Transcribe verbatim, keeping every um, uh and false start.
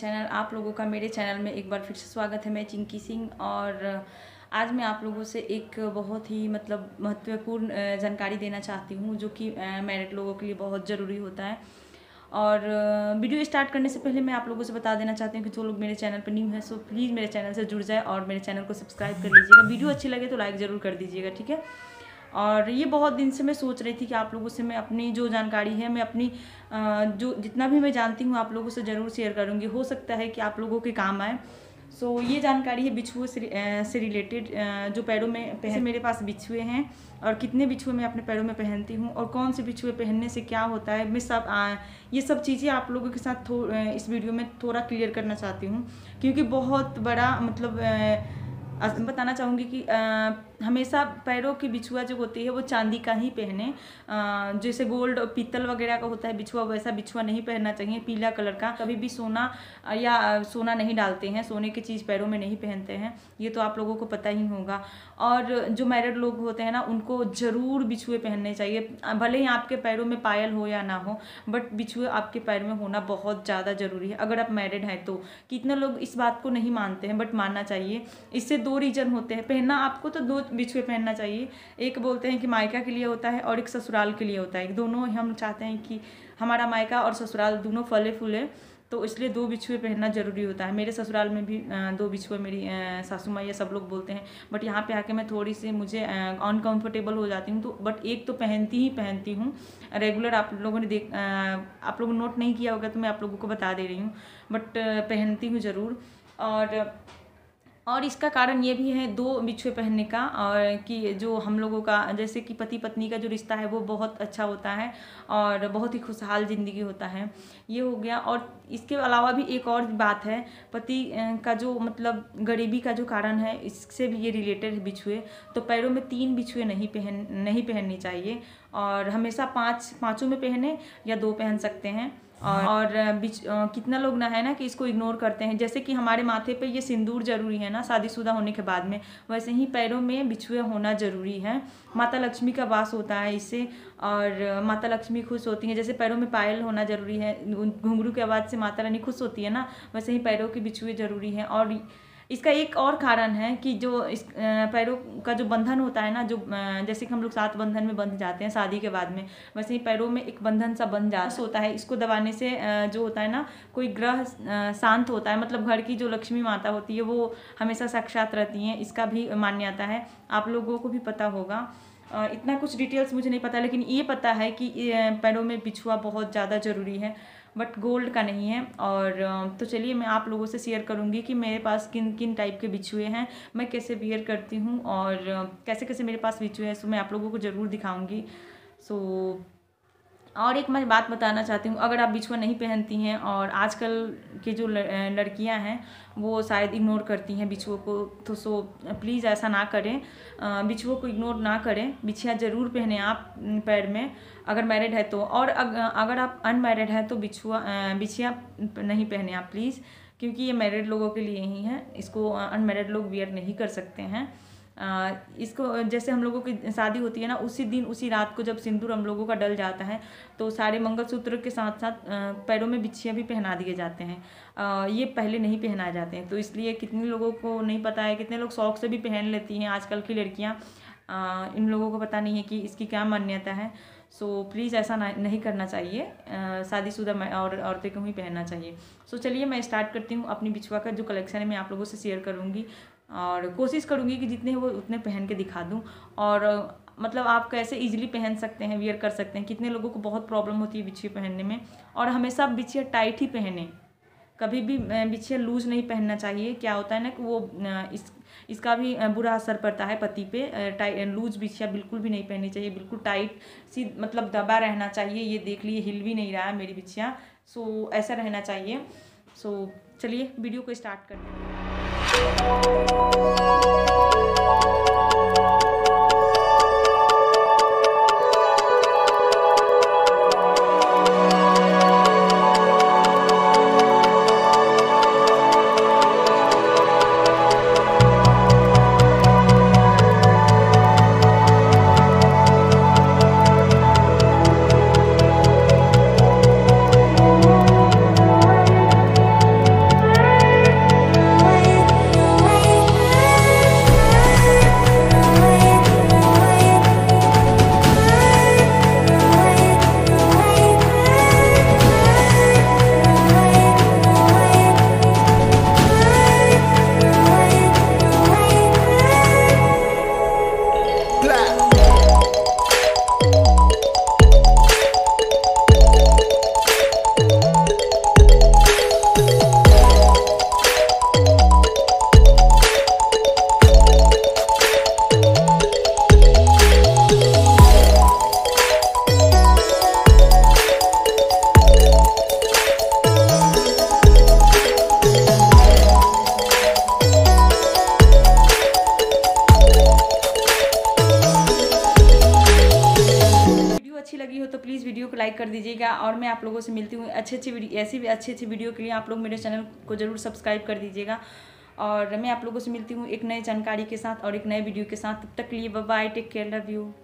Channel आप लोगों का मेरे चैनल में एक बार फिर से स्वागत है। मैं चिंकी सिंह और आज मैं आप लोगों से एक बहुत ही मतलब महत्वपूर्ण जानकारी देना चाहती हूँ जो कि मैरिड लोगों के लिए बहुत ज़रूरी होता है। और वीडियो स्टार्ट करने से पहले मैं आप लोगों से बता देना चाहती हूँ कि जो लोग मेरे चैनल पर न्यू है सो प्लीज़ मेरे चैनल से जुड़ जाए और मेरे चैनल को सब्सक्राइब कर लीजिएगा। वीडियो अच्छी लगे तो लाइक ज़रूर कर दीजिएगा, ठीक है। और ये बहुत दिन से मैं सोच रही थी कि आप लोगों से मैं अपनी जो जानकारी है मैं अपनी जो जितना भी मैं जानती हूँ आप लोगों से ज़रूर शेयर करूँगी, हो सकता है कि आप लोगों के काम आए। सो so, ये जानकारी है बिछुए से रिलेटेड, जो पैरों में पहन मेरे पास बिछुए हैं और कितने बिछुए मैं अपने पैरों में पहनती हूँ और कौन से बिछुए पहनने से क्या होता है, मैं सब आ, ये सब चीज़ें आप लोगों के साथ इस वीडियो में थोड़ा क्लियर करना चाहती हूँ, क्योंकि बहुत बड़ा मतलब आ, बताना चाहूँगी कि आ, हमेशा पैरों की बिछुआ जो होती है वो चांदी का ही पहने। आ, जैसे गोल्ड पीतल वगैरह का होता है बिछुआ, वैसा बिछुआ नहीं पहनना चाहिए। पीला कलर का कभी भी सोना या सोना नहीं डालते हैं, सोने की चीज़ पैरों में नहीं पहनते हैं, ये तो आप लोगों को पता ही होगा। और जो मैरिड लोग होते हैं ना उनको ज़रूर बिछुए पहनने चाहिए, भले ही आपके पैरों में पायल हो या ना हो, बट बिछुए आपके पैर में होना बहुत ज़्यादा ज़रूरी है अगर आप मैरिड हैं तो। कितने लोग इस बात को नहीं मानते हैं बट मानना चाहिए। इससे दो रीज़न होते हैं पहनना, आपको तो दो बिछुए पहनना चाहिए। एक बोलते हैं कि मायका के लिए होता है और एक ससुराल के लिए होता है। दोनों हम चाहते हैं कि हमारा मायका और ससुराल दोनों फले फूले, तो इसलिए दो बिछुए पहनना ज़रूरी होता है। मेरे ससुराल में भी दो बिछुए मेरी सासू माँ या सब लोग बोलते हैं, बट यहाँ पे आके मैं थोड़ी सी मुझे अनकंफर्टेबल हो जाती हूँ, तो बट एक तो पहनती ही पहनती हूँ रेगुलर। आप लोगों ने देख आप लोगों ने नोट नहीं किया होगा तो मैं आप लोगों को बता दे रही हूँ, बट पहनती हूँ ज़रूर। और और इसका कारण ये भी है दो बिछुए पहनने का, और कि जो हम लोगों का जैसे कि पति पत्नी का जो रिश्ता है वो बहुत अच्छा होता है और बहुत ही खुशहाल ज़िंदगी होता है, ये हो गया। और इसके अलावा भी एक और बात है, पति का जो मतलब गरीबी का जो कारण है इससे भी ये रिलेटेड है बिछुए। तो पैरों में तीन बिछुए नहीं पहन नहीं पहननी चाहिए और हमेशा पाँच पाँचों में पहने या दो पहन सकते हैं। और, और बिच कितना लोग ना है ना कि इसको इग्नोर करते हैं, जैसे कि हमारे माथे पे ये सिंदूर ज़रूरी है ना शादीशुदा होने के बाद में, वैसे ही पैरों में बिछुए होना ज़रूरी है। माता लक्ष्मी का वास होता है इससे और माता लक्ष्मी खुश होती हैं। जैसे पैरों में पायल होना ज़रूरी है, घुंघरू की आवाज़ से माता रानी खुश होती है ना, वैसे ही पैरों के बिछुए ज़रूरी हैं। और इसका एक और कारण है कि जो इस पैरों का जो बंधन होता है ना, जो जैसे कि हम लोग सात बंधन में बंध जाते हैं शादी के बाद में, वैसे ही पैरों में एक बंधन सा बन जाता होता है। इसको दबाने से जो होता है ना कोई ग्रह शांत होता है, मतलब घर की जो लक्ष्मी माता होती है वो हमेशा साक्षात रहती हैं, इसका भी मान्यता है, आप लोगों को भी पता होगा। इतना कुछ डिटेल्स मुझे नहीं पता, लेकिन ये पता है कि पैरों में बिछुआ बहुत ज़्यादा ज़रूरी है, बट गोल्ड का नहीं है। और तो चलिए मैं आप लोगों से शेयर करूंगी कि मेरे पास किन किन टाइप के बिछुए हैं, मैं कैसे बिहेव करती हूं और कैसे कैसे मेरे पास बिछुए हैं, सो मैं आप लोगों को ज़रूर दिखाऊंगी। सो और एक मैं बात बताना चाहती हूँ, अगर आप बिछुआ नहीं पहनती हैं और आजकल के जो लड़कियां हैं वो शायद इग्नोर करती हैं बिछुओं को, तो सो प्लीज़ ऐसा ना करें, बिछुओं को इग्नोर ना करें, बिछिया ज़रूर पहने आप पैर में अगर मैरिड है तो। और अगर आप अनमैरिड हैं तो बिछुआ बिछिया नहीं पहने आप प्लीज़, क्योंकि ये मैरिड लोगों के लिए ही है, इसको अनमैरिड लोग वियर नहीं कर सकते हैं। आ, इसको जैसे हम लोगों की शादी होती है ना उसी दिन उसी रात को जब सिंदूर हम लोगों का डल जाता है तो सारे मंगलसूत्र के साथ साथ पैरों में बिछिया भी पहना दिए जाते हैं। आ, ये पहले नहीं पहनाए जाते हैं, तो इसलिए कितने लोगों को नहीं पता है, कितने लोग शौक से भी पहन लेती हैं आजकल की लड़कियाँ, इन लोगों को पता नहीं है कि इसकी क्या मान्यता है। सो so, प्लीज़ ऐसा नहीं करना चाहिए, शादीशुदा और औरतें को ही पहनना चाहिए। सो so, चलिए मैं स्टार्ट करती हूँ अपनी बिछुआ का जो कलेक्शन है मैं आप लोगों से शेयर करूँगी और कोशिश करूँगी कि जितने वो उतने पहन के दिखा दूँ। और मतलब आप कैसे इजीली पहन सकते हैं, वियर कर सकते हैं, कितने लोगों को बहुत प्रॉब्लम होती है बिछिया पहनने में। और हमेशा बिछिया टाइट ही पहने, कभी भी बिछिया लूज नहीं पहनना चाहिए। क्या होता है ना कि वो इस इसका भी बुरा असर पड़ता है पति पे, टाइट लूज बिछिया बिल्कुल भी नहीं पहननी चाहिए, बिल्कुल टाइट सी मतलब दबा रहना चाहिए। ये देख लिए हिल भी नहीं रहा है मेरी बिछिया, सो ऐसा रहना चाहिए। सो चलिए वीडियो को स्टार्ट करते हैं। अच्छी लगी हो तो प्लीज़ वीडियो को लाइक कर दीजिएगा, और मैं आप लोगों से मिलती हूँ अच्छे अच्छे वीडियो, ऐसी भी अच्छी अच्छी वीडियो के लिए आप लोग मेरे चैनल को ज़रूर सब्सक्राइब कर दीजिएगा। और मैं आप लोगों से मिलती हूँ एक नए जानकारी के साथ और एक नए वीडियो के साथ। तब तक के लिए bye bye, take care, love you.